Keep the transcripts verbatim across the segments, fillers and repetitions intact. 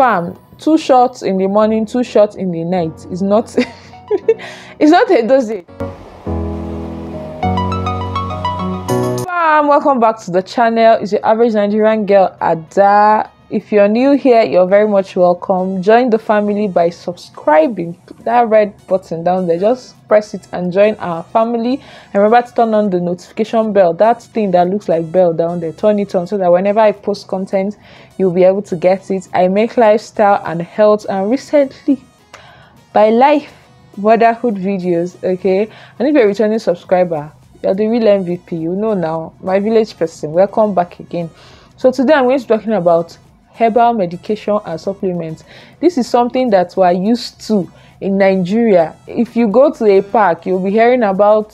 confirm two shots in the morning, two shots in the night is not it's not a dosage. Welcome back to the channel. It's your average Nigerian girl, Ada. If you're new here, you're very much welcome. Join the family by subscribing. Put that red button down there, just press it and join our family. And remember to turn on the notification bell, that thing that looks like bell down there. Turn it on so that whenever I post content, you'll be able to get it. I make lifestyle and health and recently by life motherhood videos, okay? And if you're a returning subscriber, you're the real M V P, you know now, my village person. Welcome back again. So today I'm going to be talking about herbal medication and supplements. This is something that we're used to in Nigeria. If you go to a park, you'll be hearing about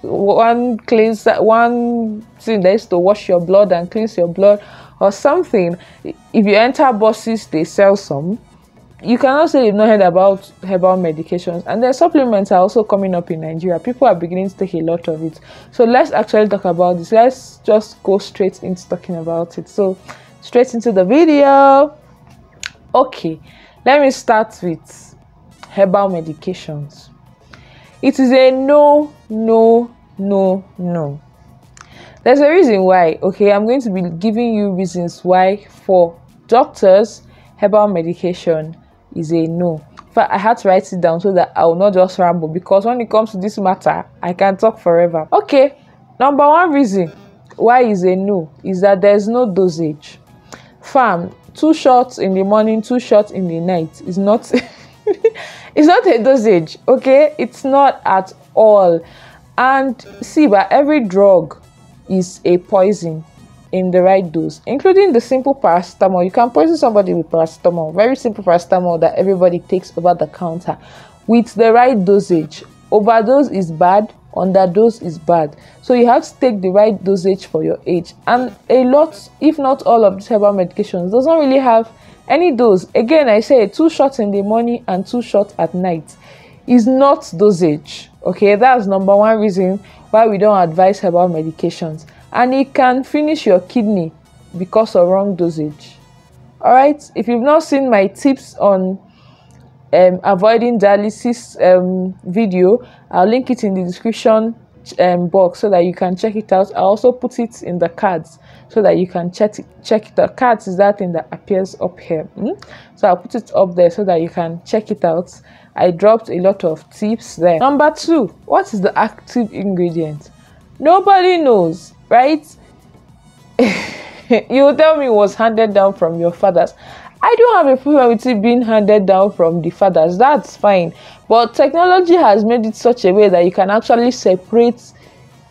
one cleanser, one thing that is to wash your blood and cleanse your blood or something. If you enter buses, they sell some. You cannot say you've not heard about herbal medications. And then supplements are also coming up in Nigeria. People are beginning to take a lot of it. So let's actually talk about this. Let's just go straight into talking about it. So straight into the video. Okay, let me start with herbal medications. It is a no, no, no, no. There's a reason why. Okay, I'm going to be giving you reasons why for doctors herbal medication is a no. In fact, I had to write it down so that I will not just ramble, because when it comes to this matter, I can talk forever. Okay, number one reason why is a no is that there's no dosage. Fam, two shots in the morning, two shots in the night is not it's not a dosage, okay? It's not at all. And see, but every drug is a poison in the right dose, including the simple paracetamol. You can poison somebody with paracetamol, very simple paracetamol that everybody takes over the counter, with the right dosage. Overdose is bad, underdose is bad. So you have to take the right dosage for your age. And a lot, if not all of these herbal medications doesn't really have any dose. Again, I say two shots in the morning and two shots at night is not dosage. Okay, that's number one reason why we don't advise herbal medications. And it can finish your kidney because of wrong dosage. Alright, if you've not seen my tips on um, avoiding dialysis um, video, I'll link it in the description um, box so that you can check it out. I also put it in the cards so that you can check it, check it out. Cards is that thing that appears up here. Mm? So I'll put it up there so that you can check it out. I dropped a lot of tips there. Number two, what is the active ingredient? Nobody knows, right? You tell me it was handed down from your fathers. I don't have a problem with it being handed down from the fathers. That's fine. But technology has made it such a way that you can actually separate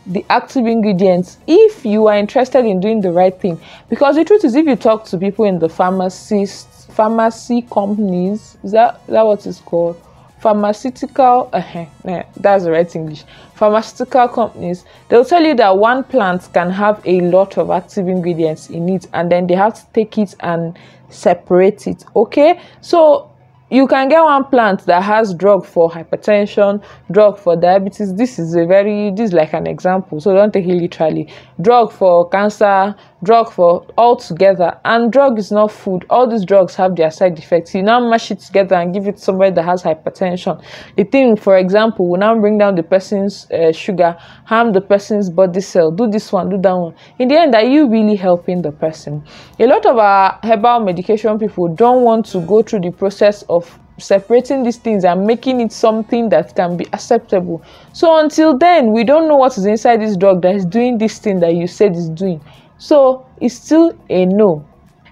the active ingredients if you are interested in doing the right thing. Because the truth is, if you talk to people in the pharmacists, pharmacy companies, is that, is that what it's called? Pharmaceutical, uh, uh, that's the right English, pharmaceutical companies, they'll tell you that one plant can have a lot of active ingredients in it, and then they have to take it and separate it, okay? So you can get one plant that has drug for hypertension, drug for diabetes. This is a very, this is like an example, so don't take it literally. Drug for cancer, drug for all together, and drug is not food. All these drugs have their side effects. You now mash it together and give it to somebody that has hypertension. The thing, for example, will now bring down the person's uh, sugar, harm the person's body cell, do this one, do that one. In the end, are you really helping the person? A lot of our herbal medication people don't want to go through the process of separating these things and making it something that can be acceptable. So until then, we don't know what is inside this drug that is doing this thing that you said is doing. So it's still a no.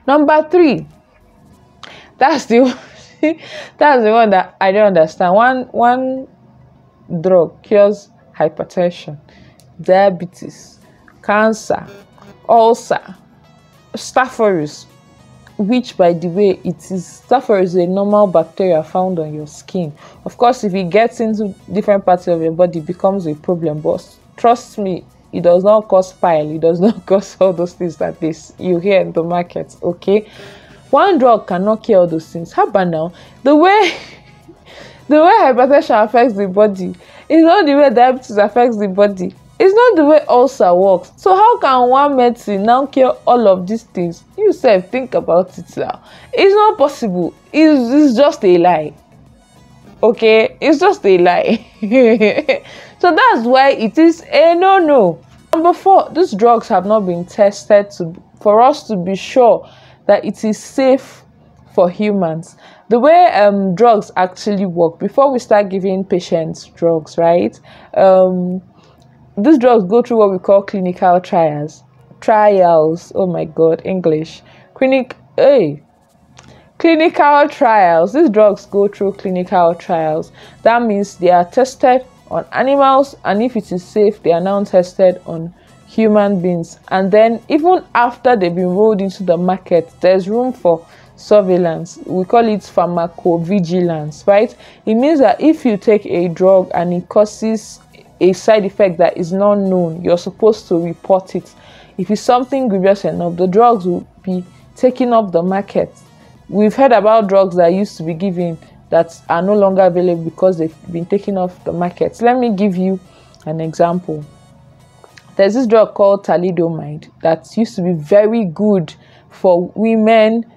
Number three, that's the that's the one that I don't understand. One one drug cures hypertension, diabetes, cancer, ulcer, staphylococcus, which, by the way, it is staphylococcus is a normal bacteria found on your skin. Of course, if it gets into different parts of your body, it becomes a problem. But trust me, it does not cause pile, it does not cause all those things that this you hear in the market, okay? One drug cannot cure all those things. How about now? The way the way hypertension affects the body is not the way diabetes affects the body. It's not the way ulcer works. So how can one medicine now cure all of these things? You sef think about it now. It's not possible. It's, it's just a lie. Okay? It's just a lie. So that's why it is a no-no. Number four, these drugs have not been tested to, for us to be sure that it is safe for humans. The way um, drugs actually work, before we start giving patients drugs, right? Um, these drugs go through what we call clinical trials. Trials, oh my God, English. Clinic, hey. Clinical trials. These drugs go through clinical trials. That means they are tested on animals, and if it is safe, they are now tested on human beings. And then even after they've been rolled into the market, there's room for surveillance. We call it pharmacovigilance, right? It means that if you take a drug and it causes a side effect that is not known, you're supposed to report it. If it's something grievous enough, the drugs will be taking up the market. We've heard about drugs that used to be given that are no longer available because they've been taken off the market. Let me give you an example. There's this drug called thalidomide that used to be very good for women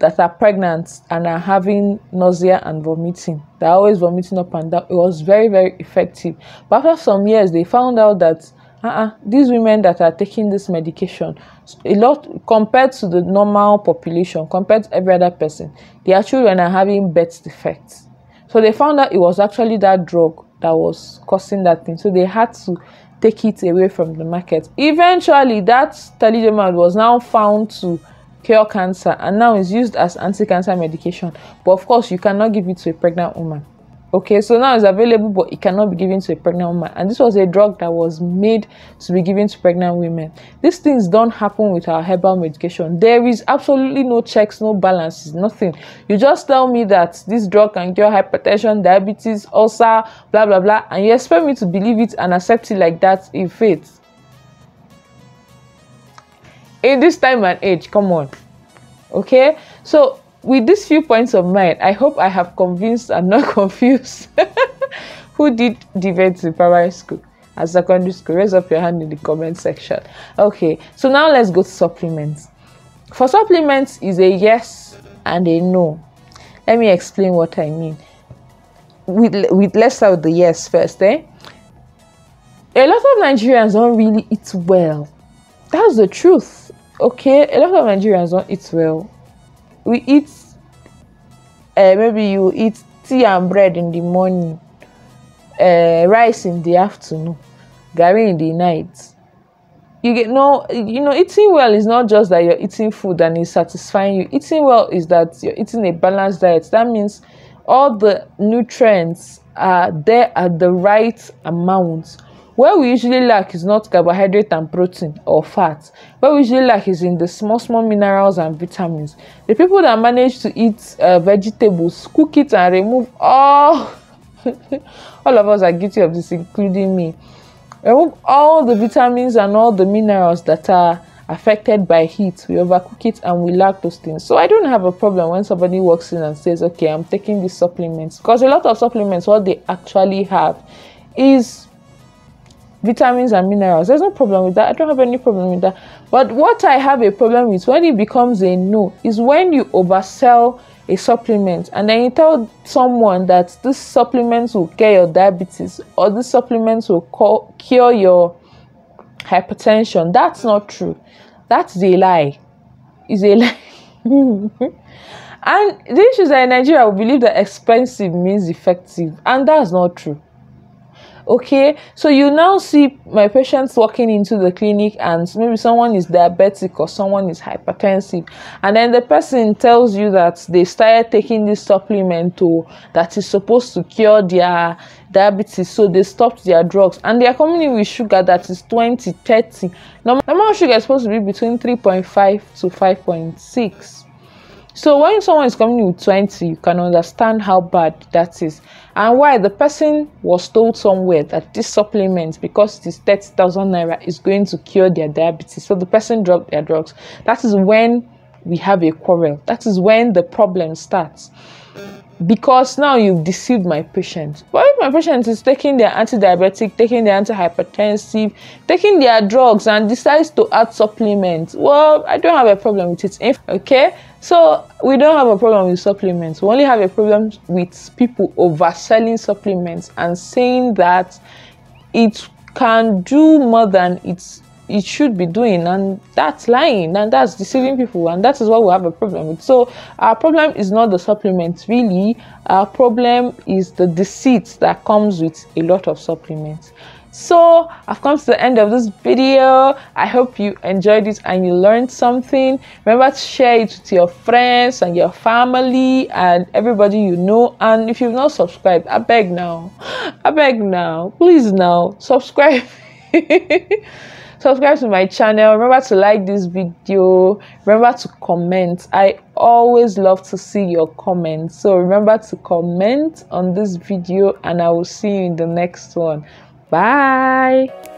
that are pregnant and are having nausea and vomiting. They're always vomiting up and down. It was very, very effective. But after some years, they found out that uh-uh, these women that are taking this medication, a lot compared to the normal population, compared to every other person, their children are having birth defects. So they found out it was actually that drug that was causing that thing. So they had to take it away from the market. Eventually, that thalidomide was now found to cure cancer, and now is used as anti-cancer medication. But of course, you cannot give it to a pregnant woman. Okay, so now it's available, but it cannot be given to a pregnant woman. And this was a drug that was made to be given to pregnant women. These things don't happen with our herbal medication. There is absolutely no checks, no balances, nothing. You just tell me that this drug can cure hypertension, diabetes, ulcer, blah, blah, blah, and you expect me to believe it and accept it like that in faith. In this time and age, come on. Okay, so with these few points of mind, I hope I have convinced and not confused who did debates in primary school and secondary school. Raise up your hand in the comment section. Okay, so now let's go to supplements. For supplements is a yes and a no. Let me explain what I mean. With, with let's start with the yes first. Eh? A lot of Nigerians don't really eat well. That's the truth. Okay, a lot of Nigerians don't eat well. We eat, uh, maybe you eat tea and bread in the morning, uh, rice in the afternoon, garri in the night. You get no, you know, eating well is not just that you're eating food and it's satisfying you. Eating well is that you're eating a balanced diet. That means all the nutrients are there at the right amount. Where we usually lack is not carbohydrate and protein or fat. Where we usually lack is in the small, small minerals and vitamins. The people that manage to eat uh, vegetables, cook it and remove all, all of us are guilty of this, including me. Remove all the vitamins and all the minerals that are affected by heat. We overcook it and we lack those things. So I don't have a problem when somebody walks in and says, okay, I'm taking these supplements. Because a lot of supplements, what they actually have is vitamins and minerals. There's no problem with that. I don't have any problem with that. But what I have a problem with when it becomes a no is when you oversell a supplement and then you tell someone that this supplement will cure your diabetes or this supplement will cure your hypertension. That's not true. That's a lie. It's a lie. And the issues in Nigeria will believe that expensive means effective, and that's not true. Okay, so you now see my patients walking into the clinic and maybe someone is diabetic or someone is hypertensive, and then the person tells you that they started taking this supplement to, that is supposed to cure their diabetes, so they stopped their drugs and they are coming in with sugar that is twenty, thirty. Normal, normal sugar is supposed to be between three point five to five point six. So when someone is coming with twenty, you can understand how bad that is and why the person was told somewhere that this supplement, because it is thirty thousand naira, is going to cure their diabetes. So the person dropped their drugs. That is when we have a quarrel. That is when the problem starts. Because now you've deceived my patient. But if my patient is taking their antidiabetic, taking their antihypertensive, taking their drugs and decides to add supplements, well, I don't have a problem with it. Okay? So we don't have a problem with supplements. We only have a problem with people overselling supplements and saying that it can do more than it's it should be doing, and that's lying, and that's deceiving people, and that is what we have a problem with. So our problem is not the supplements, really. Our problem is the deceit that comes with a lot of supplements. So I've come to the end of this video. I hope you enjoyed it and you learned something. Remember to share it with your friends and your family and everybody you know. And if you've not subscribed, I beg now, I beg now, please now subscribe. Subscribe to my channel. Remember to like this video. Remember to comment. I always love to see your comments. So remember to comment on this video, and I will see you in the next one. Bye.